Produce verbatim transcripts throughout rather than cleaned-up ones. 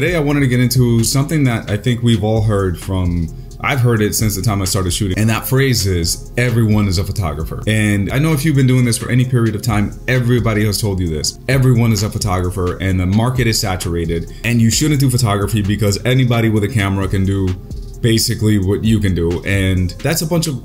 Today I wanted to get into something that I think we've all heard from, I've heard it since the time I started shooting, and that phrase is, everyone is a photographer. And I know if you've been doing this for any period of time, everybody has told you this. Everyone is a photographer and the market is saturated and you shouldn't do photography because anybody with a camera can do basically what you can do. And that's a bunch of,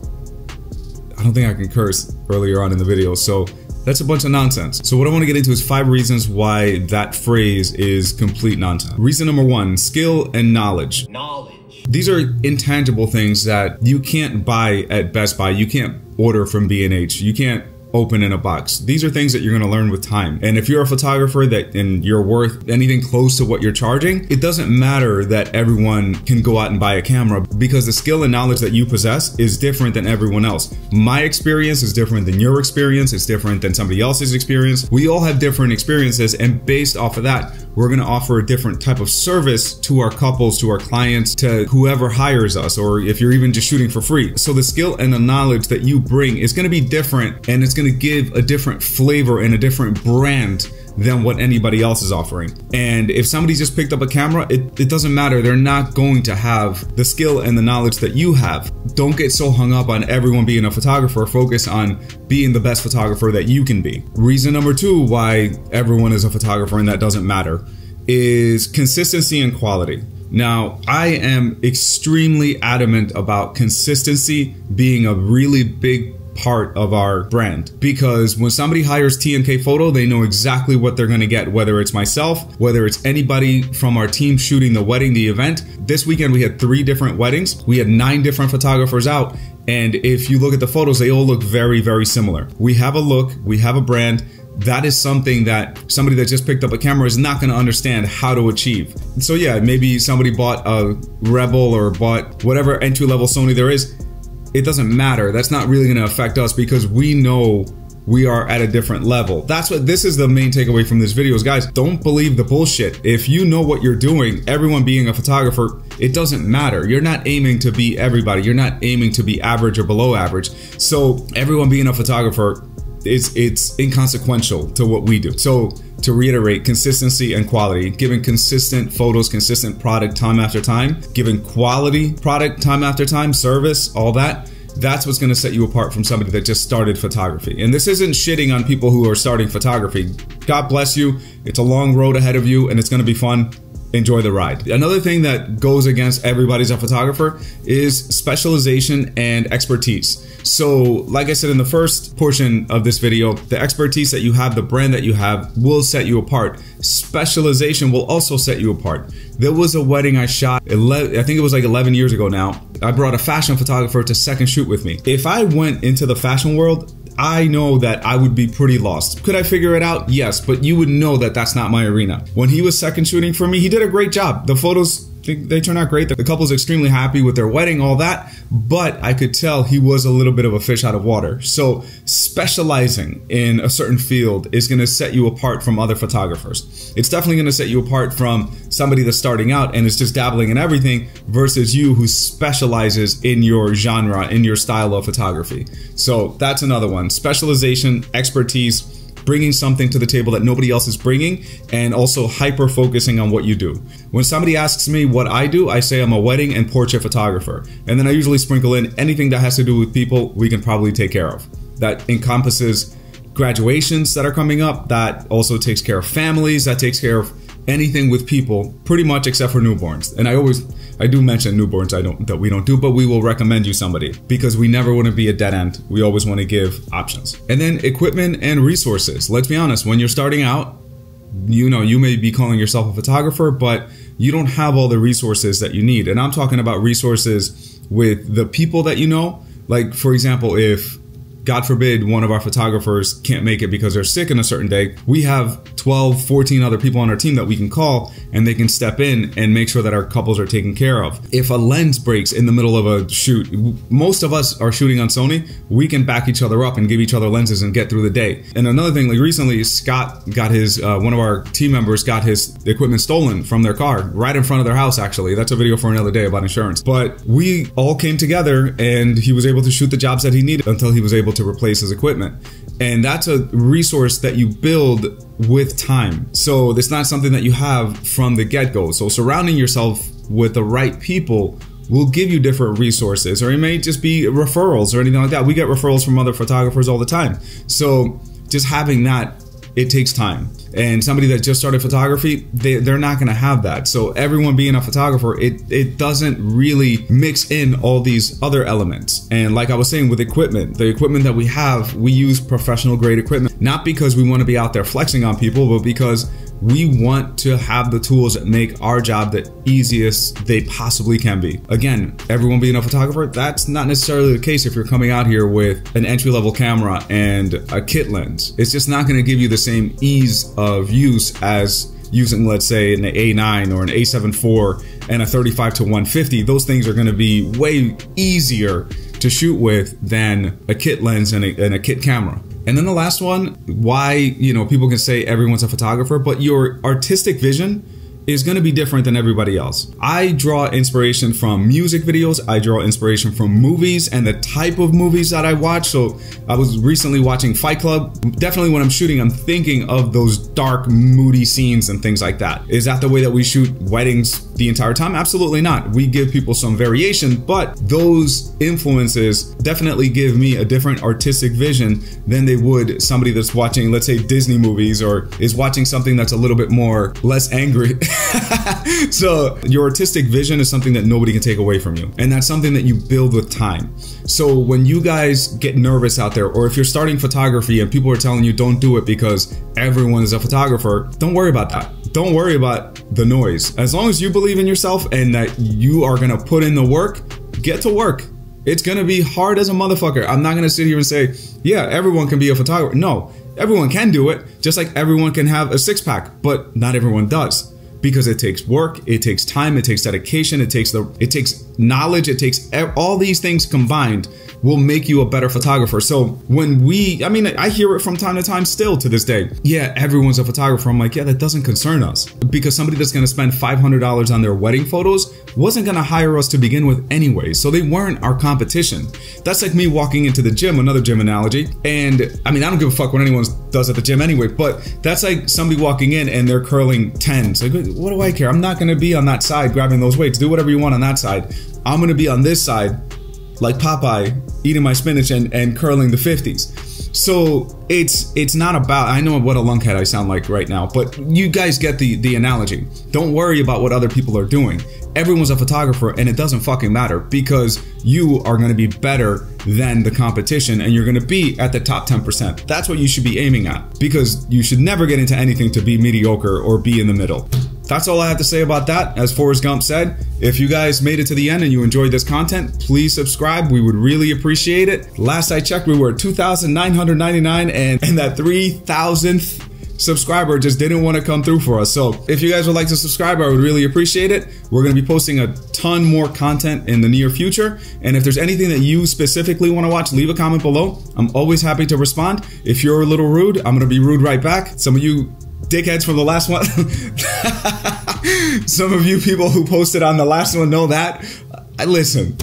I don't think I can curse earlier on in the video, so that's a bunch of nonsense. So what I want to get into is five reasons why that phrase is complete nonsense. Reason number one, skill and knowledge. Knowledge. These are intangible things that you can't buy at Best Buy. You can't order from B and H. You can't open in a box. These are things that you're going to learn with time. And if you're a photographer that and you're worth anything close to what you're charging, it doesn't matter that everyone can go out and buy a camera because the skill and knowledge that you possess is different than everyone else. My experience is different than your experience. It's different than somebody else's experience. We all have different experiences, and based off of that, we're going to offer a different type of service to our couples, to our clients, to whoever hires us, or if you're even just shooting for free. So the skill and the knowledge that you bring is going to be different, and it's going to give a different flavor and a different brand than what anybody else is offering. And if somebody just picked up a camera, it, it doesn't matter. They're not going to have the skill and the knowledge that you have. Don't get so hung up on everyone being a photographer. Focus on being the best photographer that you can be. Reason number two why everyone is a photographer and that doesn't matter is consistency and quality. Now, I am extremely adamant about consistency being a really big part of our brand, because when somebody hires T N K Photo, they know exactly what they're going to get, whether it's myself, whether it's anybody from our team shooting the wedding, the event. This weekend we had three different weddings. We had nine different photographers out, and if you look at the photos, they all look very, very similar. We have a look, we have a brand. That is something that somebody that just picked up a camera is not going to understand how to achieve. So yeah, maybe somebody bought a Rebel or bought whatever entry-level Sony there is. It doesn't matter. That's not really going to affect us because we know we are at a different level. That's what this is the main takeaway from this video is, guys, don't believe the bullshit. If you know what you're doing, everyone being a photographer, it doesn't matter. You're not aiming to be everybody. You're not aiming to be average or below average. So everyone being a photographer, it's, it's inconsequential to what we do. So to reiterate, consistency and quality, giving consistent photos, consistent product time after time, giving quality product time after time, service, all that, that's what's gonna set you apart from somebody that just started photography. And this isn't shitting on people who are starting photography. God bless you, it's a long road ahead of you and it's gonna be fun. Enjoy the ride. Another thing that goes against everybody's a photographer is specialization and expertise. So like I said in the first portion of this video, the expertise that you have, the brand that you have will set you apart. Specialization will also set you apart. There was a wedding I shot, eleven, I think it was like eleven years ago now. I brought a fashion photographer to second shoot with me. If I went into the fashion world, I know that I would be pretty lost. Could I figure it out? Yes, but you would know that that's not my arena. When he was second shooting for me, he did a great job. The photos, they, they turned out great. The couple's extremely happy with their wedding, all that, but I could tell he was a little bit of a fish out of water. So specializing in a certain field is gonna set you apart from other photographers. It's definitely gonna set you apart from somebody that's starting out and is just dabbling in everything versus you who specializes in your genre, in your style of photography. So that's another one, specialization, expertise, bringing something to the table that nobody else is bringing, and also hyper focusing on what you do. When somebody asks me what I do, I say I'm a wedding and portrait photographer. And then I usually sprinkle in anything that has to do with people we can probably take care of. That encompasses graduations that are coming up, that also takes care of families, that takes care of anything with people, pretty much except for newborns. And I always, I do mention newborns I don't that we don't do, but we will recommend you somebody because we never want to be a dead end. We always want to give options. And then equipment and resources. Let's be honest, when you're starting out, you know, you may be calling yourself a photographer, but you don't have all the resources that you need. And I'm talking about resources with the people that you know. Like, for example, if God forbid one of our photographers can't make it because they're sick on a certain day, we have twelve, fourteen other people on our team that we can call and they can step in and make sure that our couples are taken care of. If a lens breaks in the middle of a shoot, most of us are shooting on Sony, we can back each other up and give each other lenses and get through the day. And another thing, like recently, Scott got his, uh, one of our team members got his equipment stolen from their car, right in front of their house actually. That's a video for another day about insurance. But we all came together and he was able to shoot the jobs that he needed until he was able able to replace his equipment. And that's a resource that you build with time. So it's not something that you have from the get-go. So surrounding yourself with the right people will give you different resources, or it may just be referrals or anything like that. We get referrals from other photographers all the time. So just having that, it takes time. And somebody that just started photography, they, they're not gonna have that. So everyone being a photographer, it, it doesn't really mix in all these other elements. And like I was saying with equipment, the equipment that we have, we use professional grade equipment, not because we wanna be out there flexing on people, but because we want to have the tools that make our job the easiest they possibly can be. Again, everyone being a photographer, that's not necessarily the case if you're coming out here with an entry-level camera and a kit lens. It's just not gonna give you the same ease of use as using, let's say, an A nine or an A seventy-four and a thirty-five to one fifty. Those things are gonna be way easier to shoot with than a kit lens and a, and a kit camera. And then the last one, why, you know, people can say everyone's a photographer, but your artistic vision is going to be different than everybody else. I draw inspiration from music videos. I draw inspiration from movies and the type of movies that I watch. So I was recently watching Fight Club. Definitely when I'm shooting, I'm thinking of those dark, moody scenes and things like that. Is that the way that we shoot weddings the entire time? Absolutely not. We give people some variation, but those influences definitely give me a different artistic vision than they would somebody that's watching, let's say, Disney movies, or is watching something that's a little bit more less angry. So your artistic vision is something that nobody can take away from you. And that's something that you build with time. So when you guys get nervous out there, or if you're starting photography and people are telling you don't do it because everyone is a photographer, don't worry about that. Don't worry about the noise. As long as you believe in yourself and that you are gonna put in the work, get to work. It's gonna be hard as a motherfucker. I'm not gonna sit here and say, yeah, everyone can be a photographer. No, everyone can do it, just like everyone can have a six pack, but not everyone does. Because it takes work, it takes time, it takes dedication, it takes the, it takes knowledge, it takes all these things combined will make you a better photographer. So when we, I mean, I hear it from time to time still to this day. Yeah, everyone's a photographer. I'm like, yeah, that doesn't concern us, because somebody that's gonna spend five hundred dollars on their wedding photos wasn't gonna hire us to begin with anyway. So they weren't our competition. That's like me walking into the gym, another gym analogy. And I mean, I don't give a fuck what anyone does at the gym anyway, but that's like somebody walking in and they're curling tens. Like, what do I care? I'm not gonna be on that side grabbing those weights. Do whatever you want on that side. I'm gonna be on this side like Popeye eating my spinach and, and curling the fifties. So it's it's not about, I know what a lunkhead I sound like right now, but you guys get the, the analogy. Don't worry about what other people are doing. Everyone's a photographer and it doesn't fucking matter, because you are gonna be better than the competition and you're gonna be at the top ten percent. That's what you should be aiming at, because you should never get into anything to be mediocre or be in the middle. That's all I have to say about that. As Forrest Gump said, if you guys made it to the end and you enjoyed this content, please subscribe. We would really appreciate it. Last I checked, we were at two thousand nine hundred ninety-nine and, and that three thousandth subscriber just didn't want to come through for us. So if you guys would like to subscribe, I would really appreciate it. We're going to be posting a ton more content in the near future. And if there's anything that you specifically want to watch, leave a comment below. I'm always happy to respond. If you're a little rude, I'm going to be rude right back. Some of you dickheads from the last one. Some of you people who posted on the last one know that. I listen,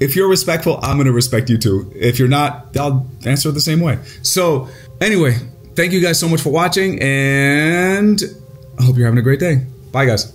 if you're respectful, I'm gonna respect you too. If you're not, I'll answer the same way. So anyway, thank you guys so much for watching, and I hope you're having a great day. Bye guys.